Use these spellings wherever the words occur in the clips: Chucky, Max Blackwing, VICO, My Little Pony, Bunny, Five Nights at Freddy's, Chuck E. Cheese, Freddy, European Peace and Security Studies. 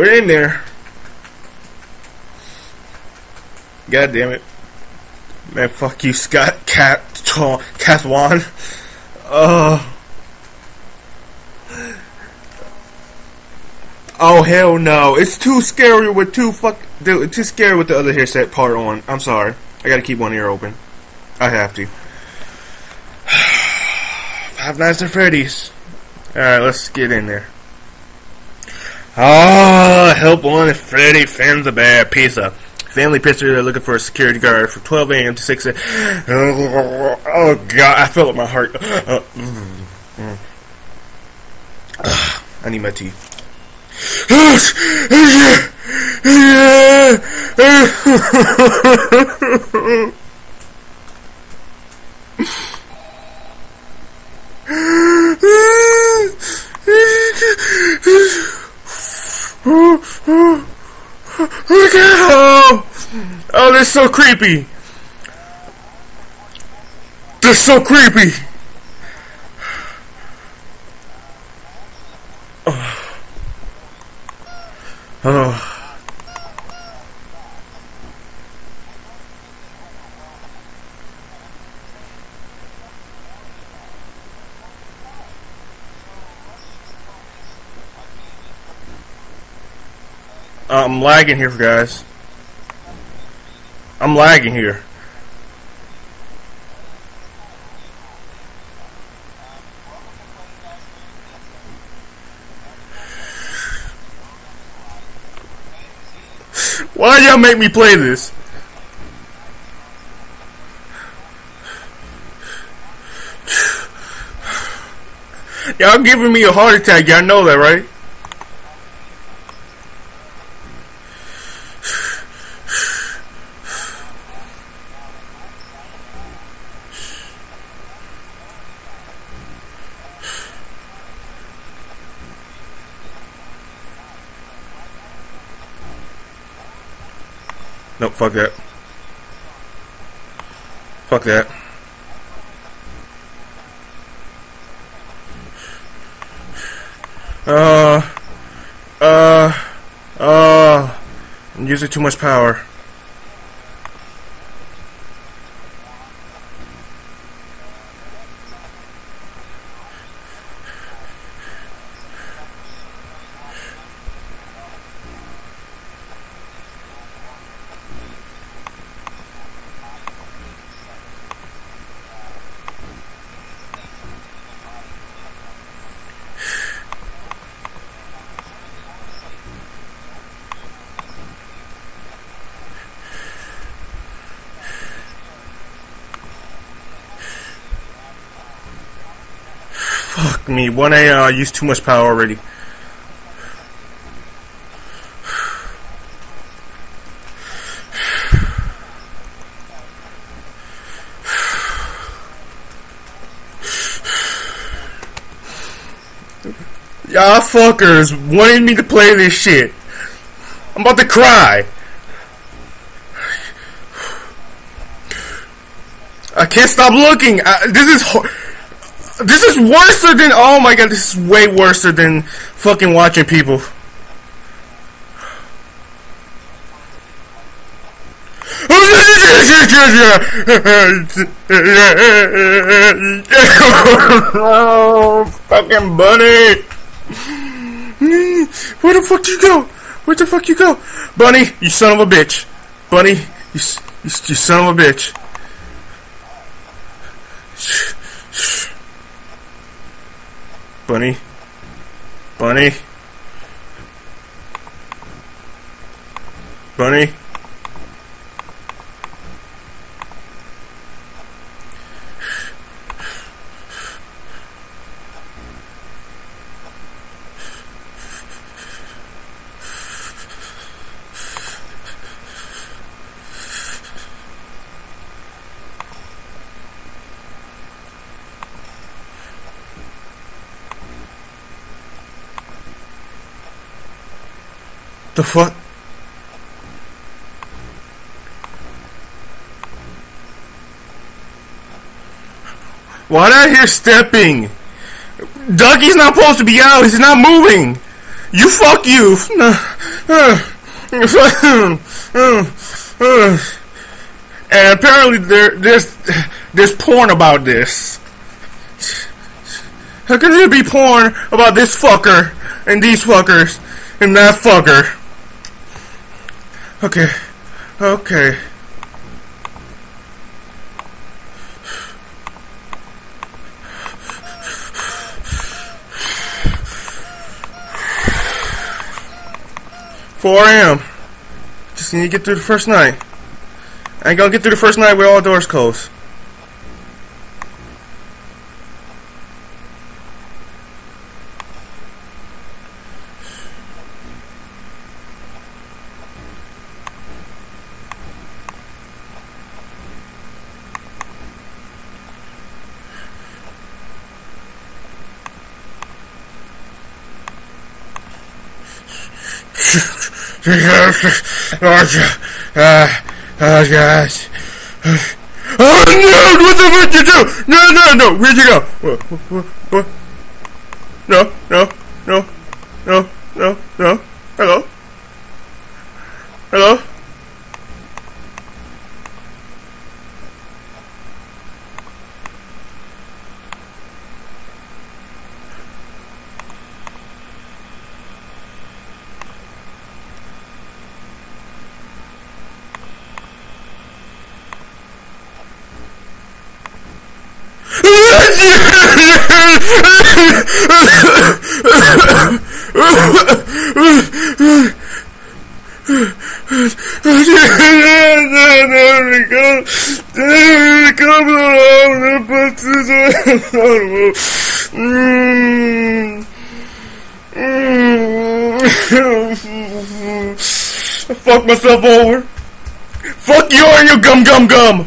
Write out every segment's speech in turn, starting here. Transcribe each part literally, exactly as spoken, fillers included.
We're in there. God damn it. Man, fuck you, Scott Cat Catwan. Oh. Oh hell no. It's too scary with two fuck dude, it's too scary with the other headset part on. I'm sorry. I gotta keep one ear open. I have to. Five Nights at Freddy's. Alright, let's get in there. Ah, oh, help on Freddy fans a bad pizza. Family picture, they're looking for a security guard from twelve A M to six A M Oh, God, I feel it in my heart. Uh, mm, mm. Uh, I need my tea. Look out! Oh, that's so creepy. That's so creepy. Oh. Oh. I'm lagging here, guys. I'm lagging here. Why y'all make me play this? Y'all giving me a heart attack. Y'all know that, right? Nope, fuck that. Fuck that. Uh, uh, uh, I'm using too much power. Fuck me, one A M, I uh, used too much power already. Y'all fuckers wanted me to play this shit. I'm about to cry. I can't stop looking. I, this is hor- This is worse than, oh my god, this is way worse than fucking watching people. Oh, fucking Bunny. Where the fuck you go? Where the fuck you go? Bunny, you son of a bitch. Bunny, you, you, you son of a bitch. Bunny, Bunny, Bunny. The fuck? Why did I hear stepping? Ducky's not supposed to be out. He's not moving. You fuck you. No. And apparently there, there's there's porn about this. How could there be porn about this fucker and these fuckers and that fucker? Okay, okay. four A M Just need to get through the first night. I ain't gonna get through the first night with all doors closed. Uh, oh gosh. Oh no! What the fuck you do? No, no, no! Where'd you go? What, what, what? No, no, no, no, no, no. Hello? Hello? I fucked myself over. Fuck you and your gum gum gum.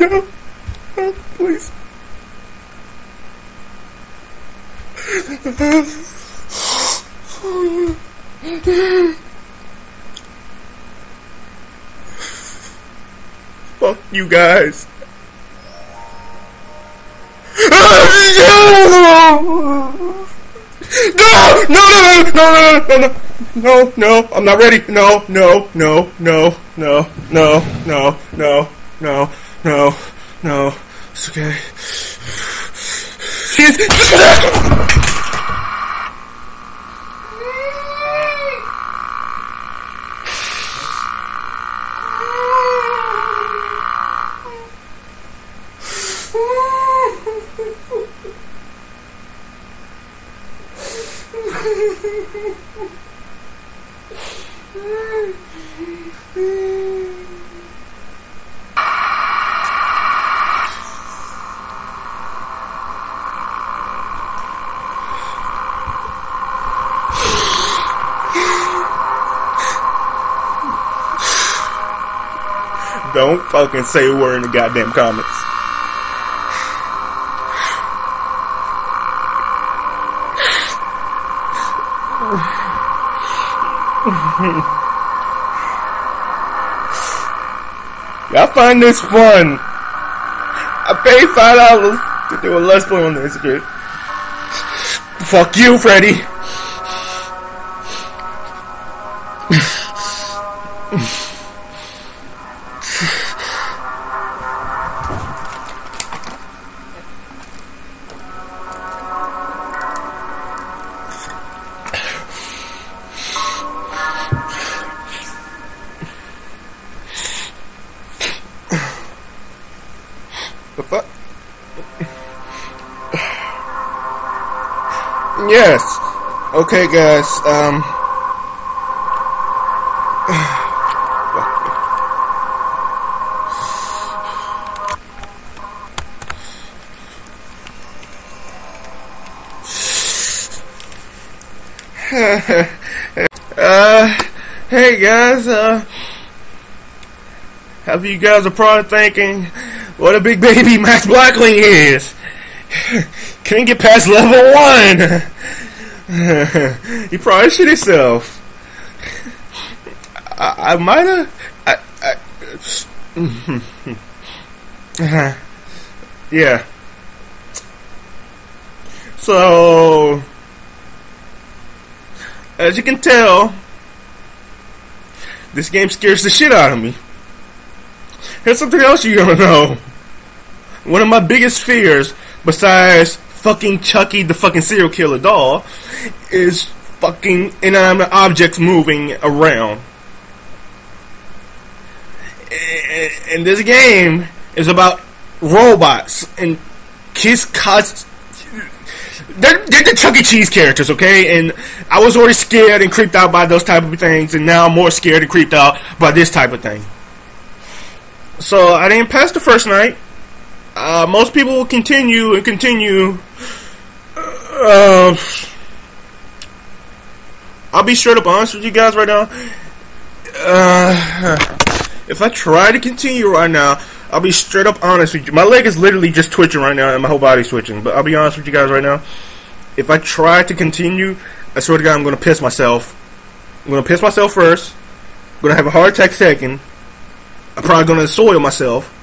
No, no, please. Fuck you guys. No, no, no, no, no, no, no, no, I'm not ready. No, no, no, no, no, no, no, no, no. No, no, it's okay. She's. Don't fucking say a word in the goddamn comments. Y'all find this fun. I paid five dollars to do a let's play on this shit. Fuck you, Freddy. Yes. Okay, guys. Um. uh. Hey, guys. Uh. However, you guys are probably thinking, what a big baby Max Blackwing is. Couldn't get past level one. He probably shit himself. I, I might have. I, I, uh-huh. Yeah. So, as you can tell, this game scares the shit out of me. Here's something else you're gonna know. One of my biggest fears, besides fucking Chucky the fucking serial killer doll, is fucking inanimate objects moving around. And this game is about robots and kids cuts. They're, they're the Chuck E. Cheese characters, okay? And I was already scared and creeped out by those type of things, and now I'm more scared and creeped out by this type of thing. So I didn't pass the first night. Uh, most people will continue and continue. Uh, I'll be straight up honest with you guys right now. Uh, if I try to continue right now, I'll be straight up honest with you. My leg is literally just twitching right now and my whole body's twitching. But I'll be honest with you guys right now. If I try to continue, I swear to God, I'm going to piss myself. I'm going to piss myself first. I'm going to have a heart attack second. I'm probably going to soil myself.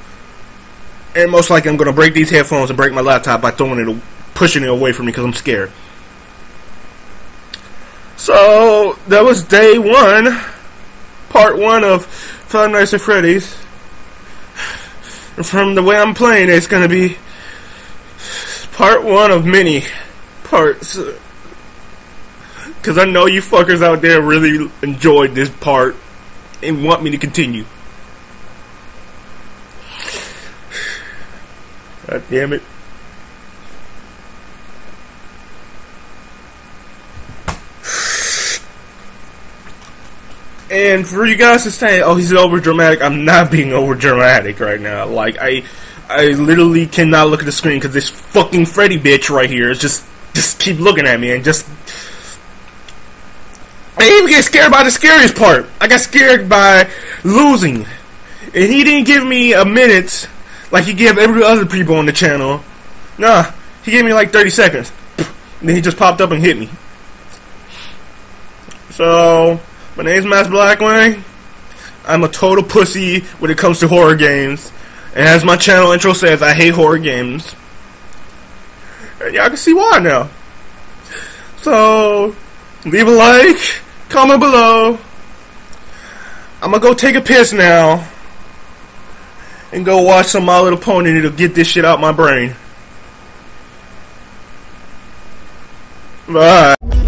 And most likely I'm going to break these headphones and break my laptop by throwing it, pushing it away from me because I'm scared. So, that was day one. Part one of Five Nights at Freddy's. From the way I'm playing, it's going to be part one of many parts. Because I know you fuckers out there really enjoyed this part and want me to continue. God damn it. And for you guys to say, oh, he's over dramatic, I'm not being over dramatic right now. Like, I I literally cannot look at the screen because this fucking Freddy bitch right here is just, just keep looking at me and just... I didn't even get scared by the scariest part. I got scared by losing. And he didn't give me a minute like he gave every other people on the channel. Nah, he gave me like thirty seconds. And then he just popped up and hit me. So... my name's Max Blackwing. I'm a total pussy when it comes to horror games. And as my channel intro says, I hate horror games. And y'all can see why now. So, leave a like, comment below. I'm gonna go take a piss now. And go watch some My Little Pony and it'll get this shit out my brain. Bye.